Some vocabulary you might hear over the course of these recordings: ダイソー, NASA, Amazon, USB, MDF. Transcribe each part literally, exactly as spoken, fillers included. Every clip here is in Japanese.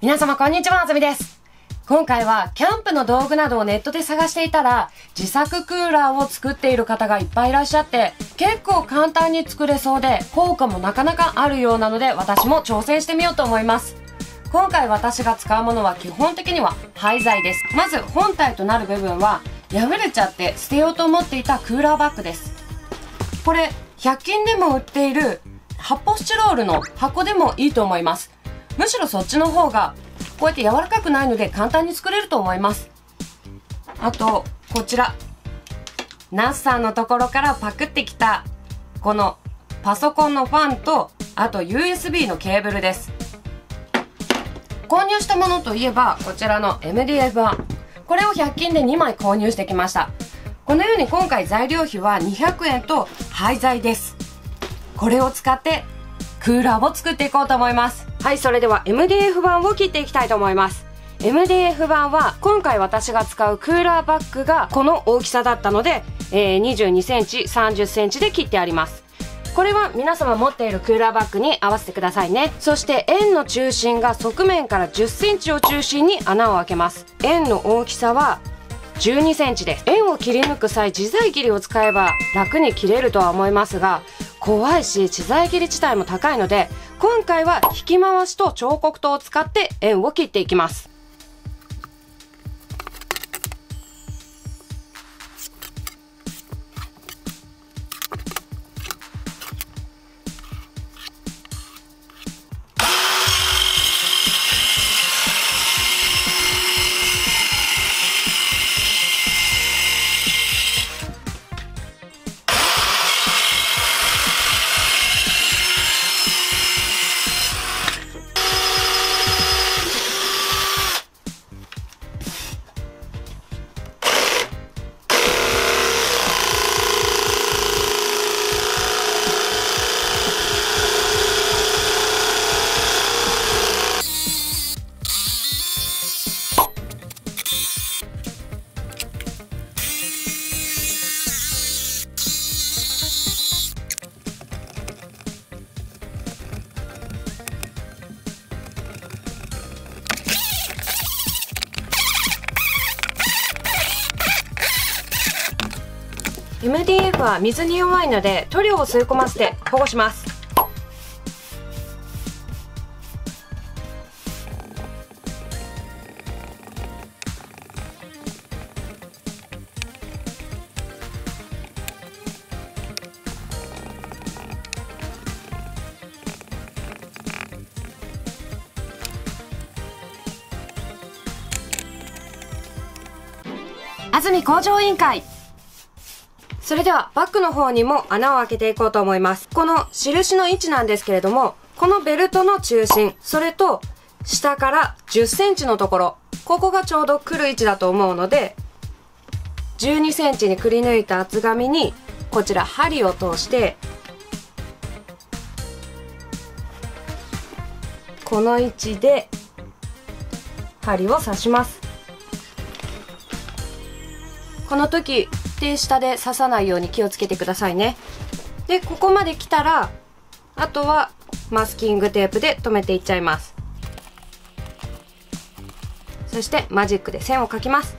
皆様こんにちは、あずみです。今回はキャンプの道具などをネットで探していたら自作クーラーを作っている方がいっぱいいらっしゃって結構簡単に作れそうで効果もなかなかあるようなので私も挑戦してみようと思います。今回私が使うものは基本的には廃材です。まず本体となる部分は破れちゃって捨てようと思っていたクーラーバッグです。これひゃく均でも売っている発泡スチロールの箱でもいいと思います。むしろそっちの方がこうやって柔らかくないので簡単に作れると思います。あとこちら ナサ のところからパクってきたこのパソコンのファンとあと ユーエスビー のケーブルです。購入したものといえばこちらの エムディーエフ 版、これをひゃく均でにまい購入してきました。このように今回材料費はにひゃくえんと廃材です。これを使ってクーラーを作っていこうと思います。はい、それでは エムディーエフ 版を切っていきたいと思います。 エムディーエフ 版は今回私が使うクーラーバッグがこの大きさだったので、えー、にじゅうにセンチ、さんじゅっセンチで切ってあります。これは皆様持っているクーラーバッグに合わせてくださいね。そして円の中心が側面から じゅっセンチを中心に穴を開けます。円の大きさはじゅうにセンチです。円を切り抜く際自在切りを使えば楽に切れるとは思いますが怖いし自在切り自体も高いので今回は引き回しと彫刻刀を使って円を切っていきます。エムディーエフ は水に弱いので塗料を吸い込ませて保護します。安住工場委員会。それではバッグの方にも穴を開けていこうと思います。この印の位置なんですけれども、このベルトの中心、それと下からじゅっセンチのところ、ここがちょうど来る位置だと思うので、じゅうにセンチにくり抜いた厚紙に、こちら針を通して、この位置で針を刺します。この時、で下で刺さないように気をつけてくださいね。でここまで来たらあとはマスキングテープで留めていっちゃいます。そしてマジックで線を描きます。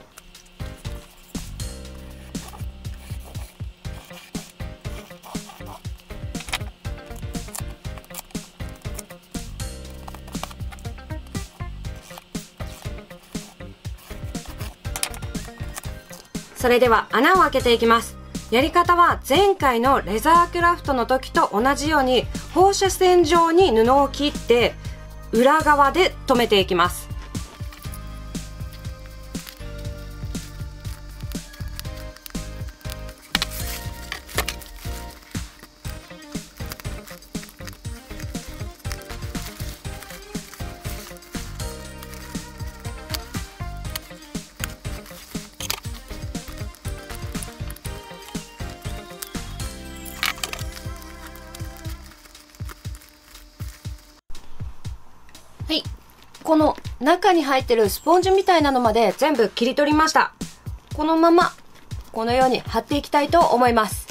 それでは穴を開けていきます。やり方は前回のレザークラフトの時と同じように放射線状に布を切って裏側で留めていきます。はい、この中に入ってるスポンジみたいなのまで全部切り取りました。このままこのように貼っていきたいと思います。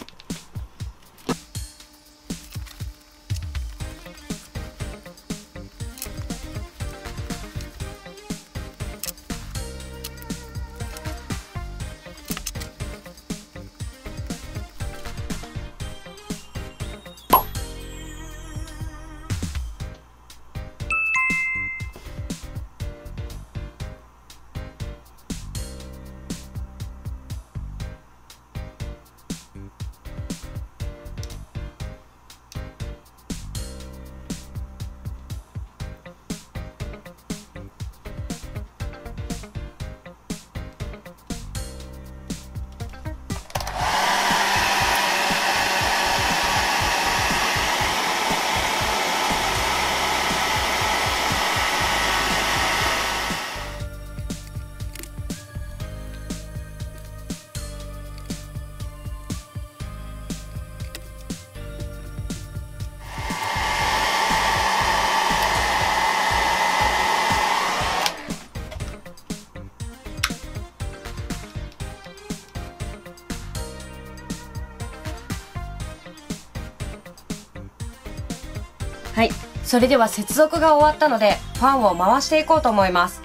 それでは接続が終わったのでファンを回していこうと思います。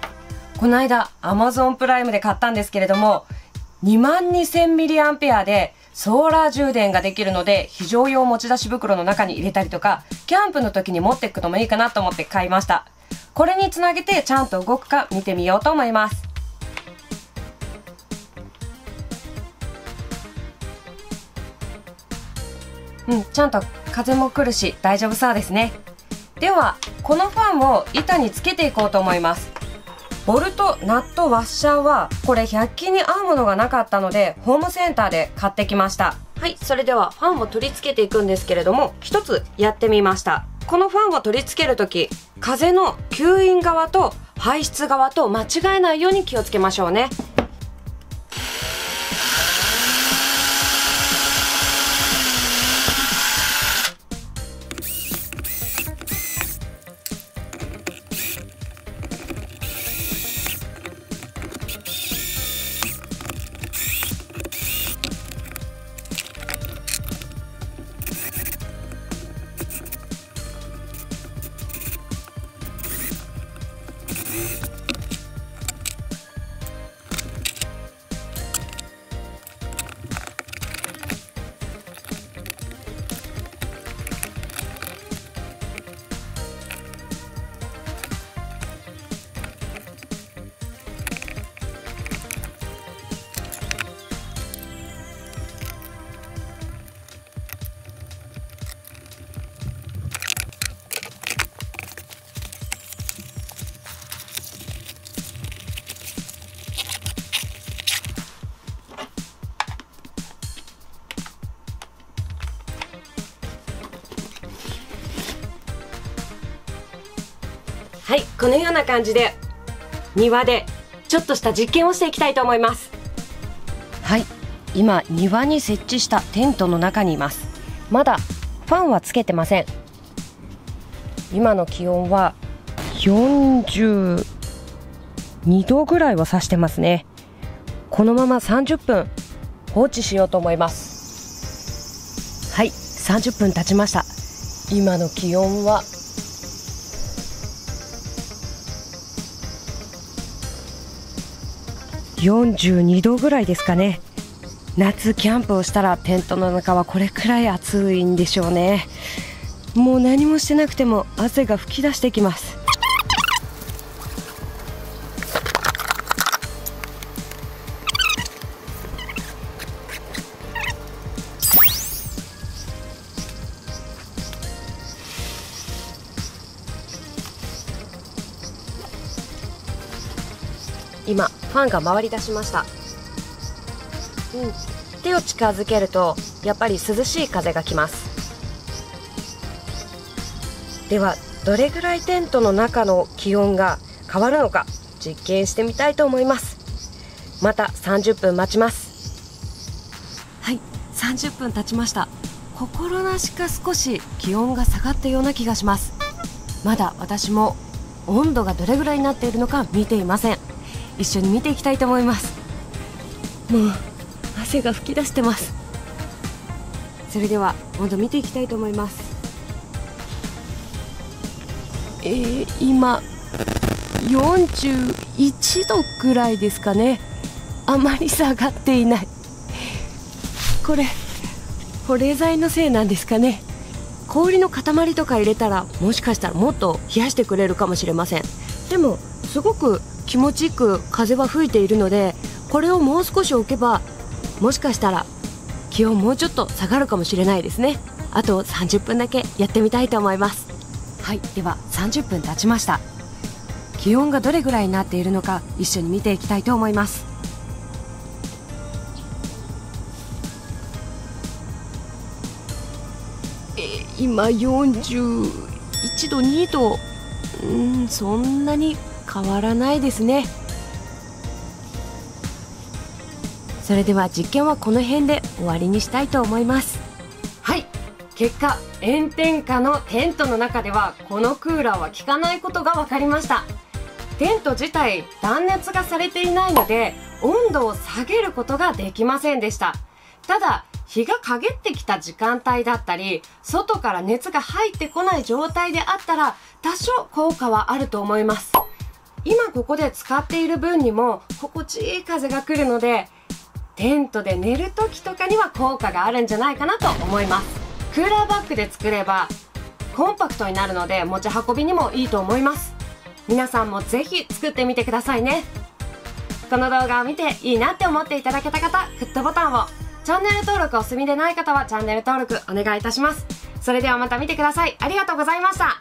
この間 Amazon プライムで買ったんですけれども、にまんにせんミリアンペア でソーラー充電ができるので、非常用持ち出し袋の中に入れたりとか、キャンプの時に持っていくのもいいかなと思って買いました。これにつなげてちゃんと動くか見てみようと思います。うん、ちゃんと風も来るし大丈夫そうですね。ではこのファンを板につけていこうと思います。ボルト、ナット、ワッシャーはこれひゃく均に合うものがなかったのでホームセンターで買ってきました。はい、それではファンを取り付けていくんですけれども、一つやってみました。このファンを取り付けるとき、風の吸引側と排出側と間違えないように気をつけましょうね。はい、このような感じで庭でちょっとした実験をしていきたいと思います。はい、今庭に設置したテントの中にいます。まだファンはつけてません。今の気温はよんじゅうにどぐらいを指してますね。このままさんじゅっぷん放置しようと思います。はい、さんじゅっぷん経ちました。今の気温はよんじゅうにどぐらいですかね。夏キャンプをしたらテントの中はこれくらい暑いんでしょうね。もう何もしてなくても汗が噴き出してきます。今ファンが回り出しました、うん、手を近づけるとやっぱり涼しい風が来ます。ではどれぐらいテントの中の気温が変わるのか実験してみたいと思います。またさんじゅっぷん待ちます。はい、さんじゅっぷん経ちました。心なしか少し気温が下がったような気がします。まだ私も温度がどれぐらいになっているのか見ていません。一緒に見ていきたいと思います。もう汗が噴き出してます。それでは温度見ていきたいと思います。えー、今よんじゅういちどぐらいですかね。あまり下がっていない。これ保冷剤のせいなんですかね。氷の塊とか入れたらもしかしたらもっと冷やしてくれるかもしれません。でもすごく気持ちよく風は吹いているので、これをもう少し置けばもしかしたら気温もうちょっと下がるかもしれないですね。あとさんじゅっぷんだけやってみたいと思います。はい、ではさんじゅっぷん経ちました。気温がどれぐらいになっているのか一緒に見ていきたいと思います。えー、今よんじゅういちどにど、うーん、そんなに変わらないですね。それでは実験はこの辺で終わりにしたいと思います。はい、結果炎天下のテントの中ではこのクーラーは効かないことが分かりました。テント自体断熱がされていないので温度を下げることができませんでした。ただ日が陰ってきた時間帯だったり、外から熱が入ってこない状態であったら多少効果はあると思います。今ここで使っている分にも心地いい風が来るので、テントで寝る時とかには効果があるんじゃないかなと思います。クーラーバッグで作ればコンパクトになるので持ち運びにもいいと思います。皆さんもぜひ作ってみてくださいね。この動画を見ていいなって思っていただけた方、グッドボタンを、チャンネル登録お済みでない方はチャンネル登録お願いいたします。それではまた見てください。ありがとうございました。